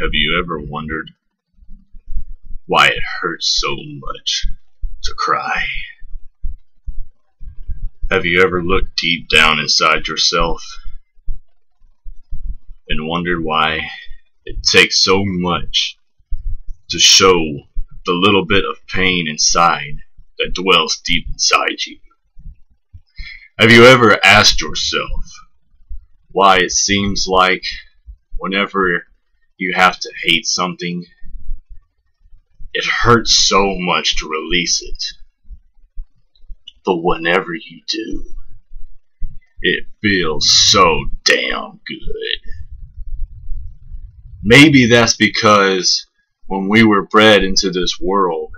Have you ever wondered why it hurts so much to cry? Have you ever looked deep down inside yourself and wondered why it takes so much to show the little bit of pain inside that dwells deep inside you? Have you ever asked yourself why it seems like whenever you have to hate something, it hurts so much to release it, but whenever you do, it feels so damn good? Maybe that's because when we were bred into this world,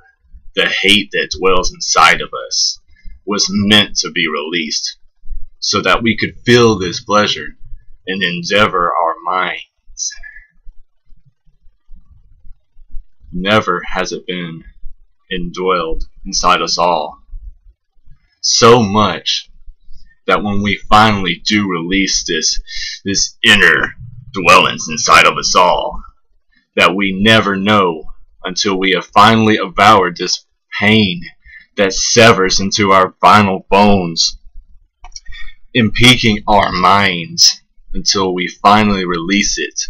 the hate that dwells inside of us was meant to be released so that we could feel this pleasure and endeavor our minds. Never has it been indwelled inside us all so much that when we finally do release this inner dwellings inside of us all, that we never know until we have finally devoured this pain that severs into our final bones, impeaching our minds until we finally release it.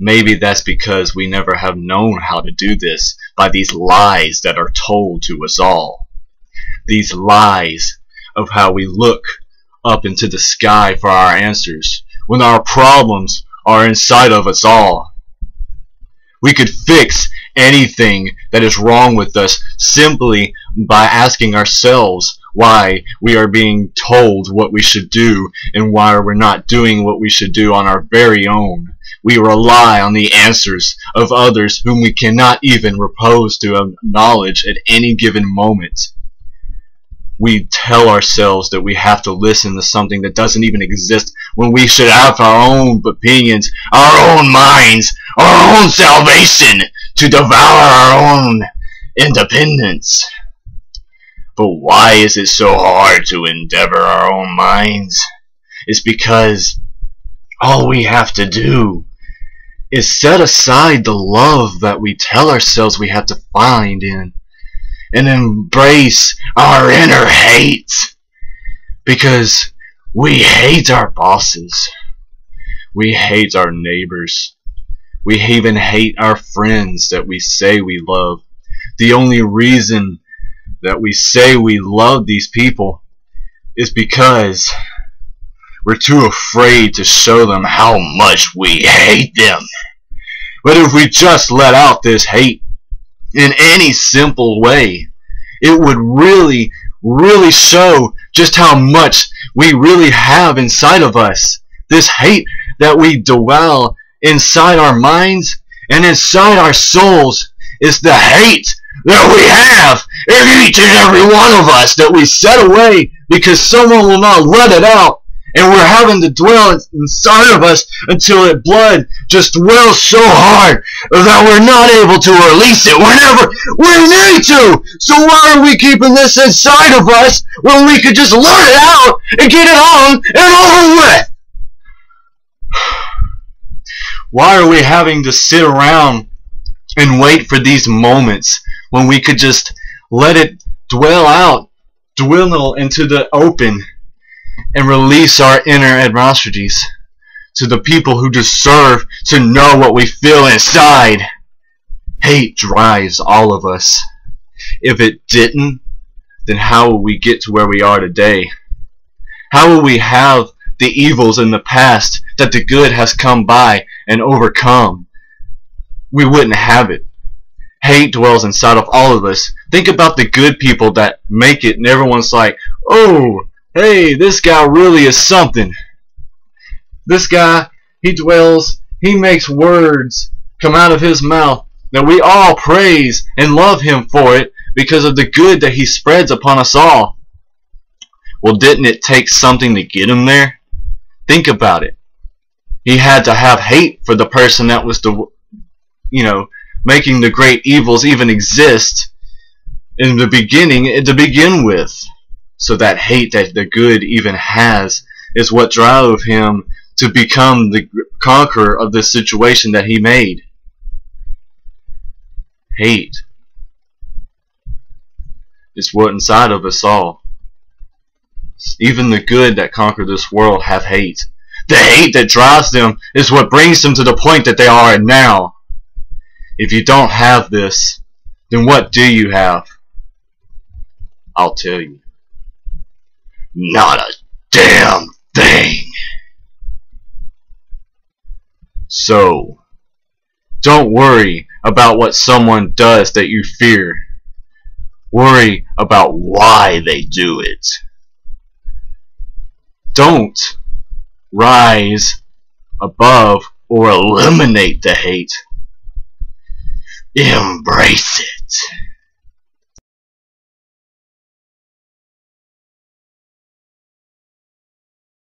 Maybe that's because we never have known how to do this by these lies that are told to us all. These lies of how we look up into the sky for our answers when our problems are inside of us all. We could fix anything that is wrong with us simply by asking ourselves why we are being told what we should do and why we're not doing what we should do on our very own. We rely on the answers of others whom we cannot even repose to acknowledge at any given moment. We tell ourselves that we have to listen to something that doesn't even exist when we should have our own opinions, our own minds, our own salvation to devour our own independence. But why is it so hard to endeavor our own minds? It's because all we have to do is set aside the love that we tell ourselves we have to find in and embrace our inner hate, because we hate our bosses, we hate our neighbors, we even hate our friends that we say we love. The only reason that we say we love these people is because we're too afraid to show them how much we hate them. But if we just let out this hate in any simple way, it would really, really show just how much we really have inside of us. This hate that we dwell inside our minds and inside our souls is the hate that we have in each and every one of us that we set away because someone will not let it out. And we're having to dwell inside of us until it blood just dwells so hard that we're not able to release it whenever we need to. So why are we keeping this inside of us when we could just let it out and get it on and over with? Why are we having to sit around and wait for these moments when we could just let it dwell out, dwindle into the open, and release our inner animosities to the people who deserve to know what we feel inside? Hate drives all of us. If it didn't, then how will we get to where we are today? How will we have the evils in the past that the good has come by and overcome? We wouldn't have it. Hate dwells inside of all of us. Think about the good people that make it and everyone's like, oh, hey, this guy really is something. This guy, he makes words come out of his mouth that we all praise and love him for it because of the good that he spreads upon us all. Well, didn't it take something to get him there? Think about it. He had to have hate for the person that was making the great evils even exist in the beginning to begin with. So that hate that the good even has is what drove him to become the conqueror of this situation that he made. Hate is what inside of us all. Even the good that conquer this world have hate. The hate that drives them is what brings them to the point that they are at now. If you don't have this, then what do you have? I'll tell you. Not a damn thing. So, don't worry about what someone does that you fear. Worry about why they do it. Don't rise above or eliminate the hate. Embrace it.